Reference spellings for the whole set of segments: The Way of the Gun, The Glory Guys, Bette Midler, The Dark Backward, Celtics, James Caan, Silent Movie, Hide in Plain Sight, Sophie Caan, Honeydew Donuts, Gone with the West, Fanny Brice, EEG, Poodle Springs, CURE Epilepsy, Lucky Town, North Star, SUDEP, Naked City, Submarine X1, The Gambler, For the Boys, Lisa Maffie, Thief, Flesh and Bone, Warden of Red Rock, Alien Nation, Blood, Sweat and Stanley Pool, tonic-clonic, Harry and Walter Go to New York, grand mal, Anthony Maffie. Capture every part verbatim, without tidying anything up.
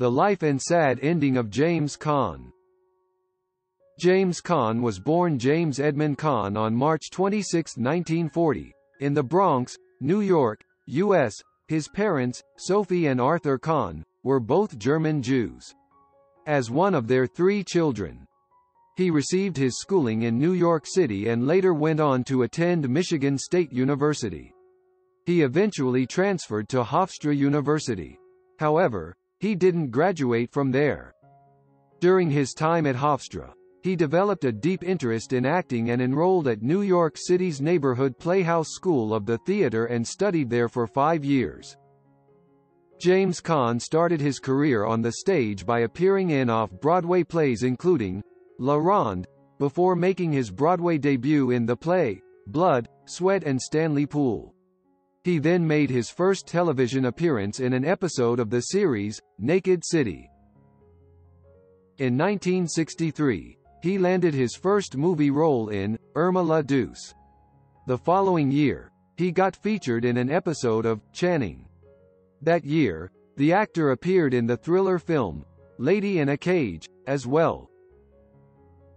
The Life and Sad Ending of James Caan. James Caan was born James Edmund Caan on March twenty-sixth, nineteen forty, in the Bronx, New York, U S His parents, Sophie and Arthur Caan, were both German Jews. As one of their three children, he received his schooling in New York City and later went on to attend Michigan State University. He eventually transferred to Hofstra University. However, he didn't graduate from there. During his time at Hofstra, he developed a deep interest in acting and enrolled at New York City's Neighborhood Playhouse School of the Theater and studied there for five years. James Caan started his career on the stage by appearing in off-Broadway plays including La Ronde, before making his Broadway debut in the play Blood, Sweat and Stanley Pool. He then made his first television appearance in an episode of the series Naked City. In nineteen sixty-three, he landed his first movie role in Irma La Douce. The following year, he got featured in an episode of Channing. That year, the actor appeared in the thriller film Lady in a Cage, as well.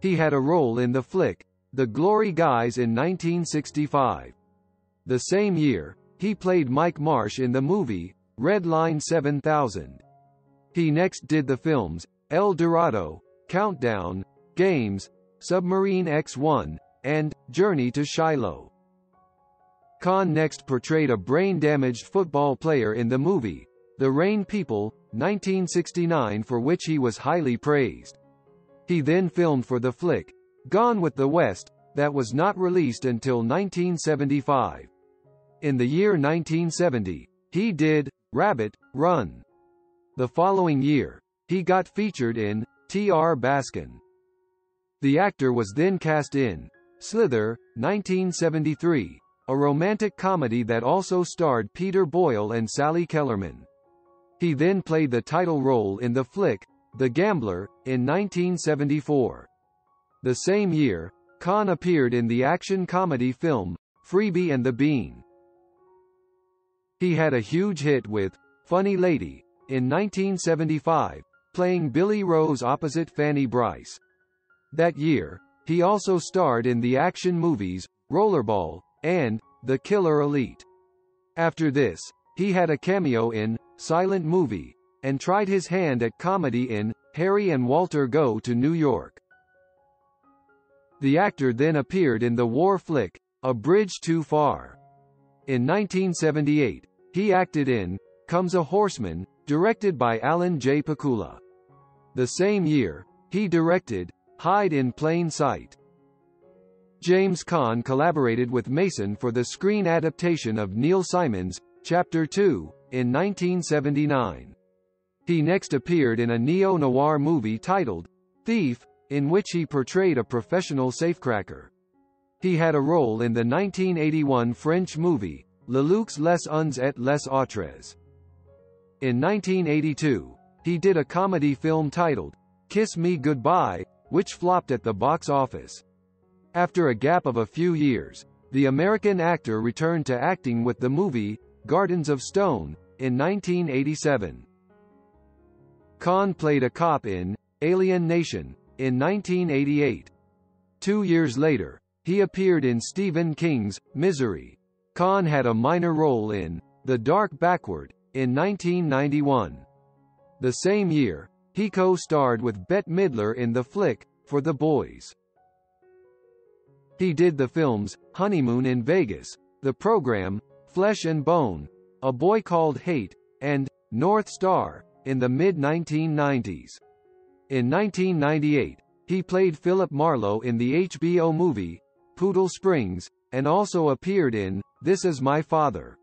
He had a role in the flick The Glory Guys in nineteen sixty-five. The same year, he played Mike Marsh in the movie Red Line seven thousand. He next did the films El Dorado, Countdown, Games, Submarine X one, and Journey to Shiloh. Caan next portrayed a brain-damaged football player in the movie The Rain People, nineteen sixty-nine, for which he was highly praised. He then filmed for the flick Gone with the West, that was not released until nineteen seventy-five. In the year nineteen seventy, he did Rabbit, Run. The following year, he got featured in T R Baskin. The actor was then cast in Slither, nineteen seventy-three, a romantic comedy that also starred Peter Boyle and Sally Kellerman. He then played the title role in the flick The Gambler, in nineteen seventy-four. The same year, Caan appeared in the action comedy film Freebie and the Bean. He had a huge hit with Funny Lady, in nineteen seventy-five, playing Billy Rose opposite Fanny Brice. That year, he also starred in the action movies Rollerball and The Killer Elite. After this, he had a cameo in Silent Movie and tried his hand at comedy in Harry and Walter Go to New York. The actor then appeared in the war flick A Bridge Too Far. In nineteen seventy-eight, he acted in Comes a Horseman, directed by Alan J. Pakula. The same year, he directed Hide in Plain Sight. James Caan collaborated with Mason for the screen adaptation of Neil Simon's Chapter two in nineteen seventy-nine. He next appeared in a neo-noir movie titled Thief, in which he portrayed a professional safecracker. He had a role in the nineteen eighty-one French movie Le Luxe Les Uns et Les Autres. In nineteen eighty-two, he did a comedy film titled Kiss Me Goodbye, which flopped at the box office. After a gap of a few years, the American actor returned to acting with the movie Gardens of Stone, in nineteen eighty-seven. Caan played a cop in Alien Nation, in nineteen eighty-eight. Two years later, he appeared in Stephen King's Misery. Caan had a minor role in The Dark Backward, in nineteen ninety-one. The same year, he co-starred with Bette Midler in the flick For the Boys. He did the films Honeymoon in Vegas, The Program, Flesh and Bone, A Boy Called Hate, and North Star, in the mid nineteen nineties. In nineteen ninety-eight, he played Philip Marlowe in the H B O movie Poodle Springs, and also appeared in This Is My Father.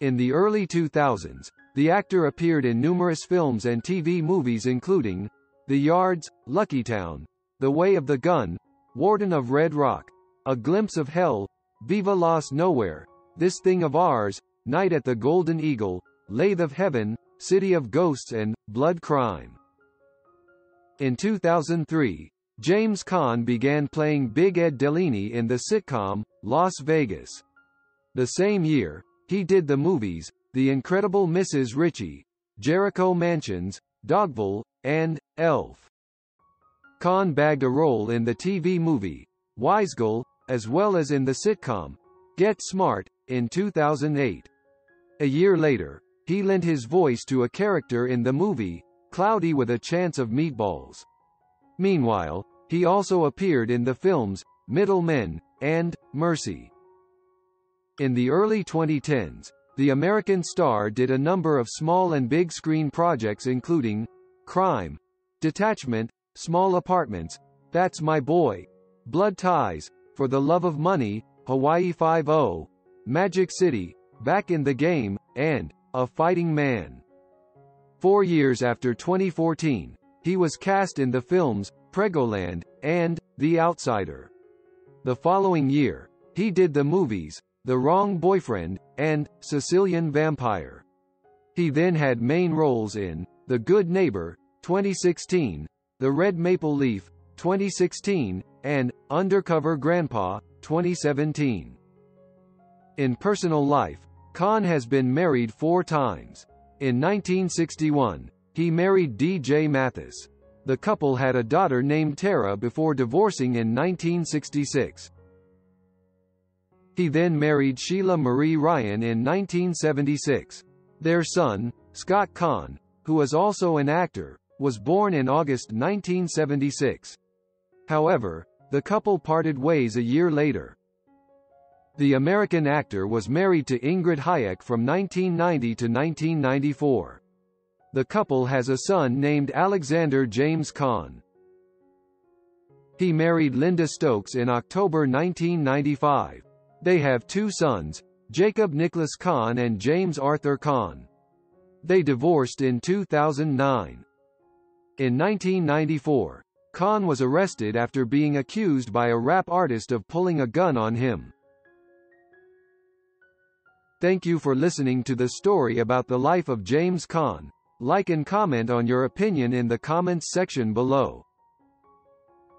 In the early two thousands, the actor appeared in numerous films and T V movies including The Yards, Lucky Town, The Way of the Gun, Warden of Red Rock, A Glimpse of Hell, Viva Las Nowhere, This Thing of Ours, Night at the Golden Eagle, Lathe of Heaven, City of Ghosts and Blood Crime. In two thousand three, James Caan began playing Big Ed Delany in the sitcom Las Vegas. The same year, he did the movies The Incredible Missus Ritchie, Jericho Mansions, Dogville, and Elf. Caan bagged a role in the T V movie Weisgeld, as well as in the sitcom Get Smart, in two thousand eight. A year later, he lent his voice to a character in the movie Cloudy with a Chance of Meatballs. Meanwhile, he also appeared in the films Middle Men and Mercy. In the early twenty tens, the American star did a number of small and big screen projects including Crime, Detachment, Small Apartments, That's My Boy, Blood Ties, For the Love of Money, Hawaii Five-O, Magic City, Back in the Game, and A Fighting Man. Four years after twenty fourteen, he was cast in the films Pregoland and The Outsider. The following year, he did the movies The Wrong Boyfriend and Sicilian Vampire. He then had main roles in The Good Neighbor, twenty sixteen, The Red Maple Leaf, twenty sixteen, and Undercover Grandpa, twenty seventeen. In personal life, Caan has been married four times. In nineteen sixty-one, he married D J Mathis. The couple had a daughter named Tara before divorcing in nineteen sixty-six. He then married Sheila Marie Ryan in nineteen seventy-six. Their son, Scott Caan, who is also an actor, was born in August nineteen seventy-six. However, the couple parted ways a year later. The American actor was married to Ingrid Hayek from nineteen ninety to nineteen ninety-four. The couple has a son named Alexander James Caan. He married Linda Stokes in October nineteen ninety-five. They have two sons, Jacob Nicholas Caan and James Arthur Caan. They divorced in two thousand nine. In nineteen ninety-four, Caan was arrested after being accused by a rap artist of pulling a gun on him. Thank you for listening to the story about the life of James Caan. Like and comment on your opinion in the comments section below.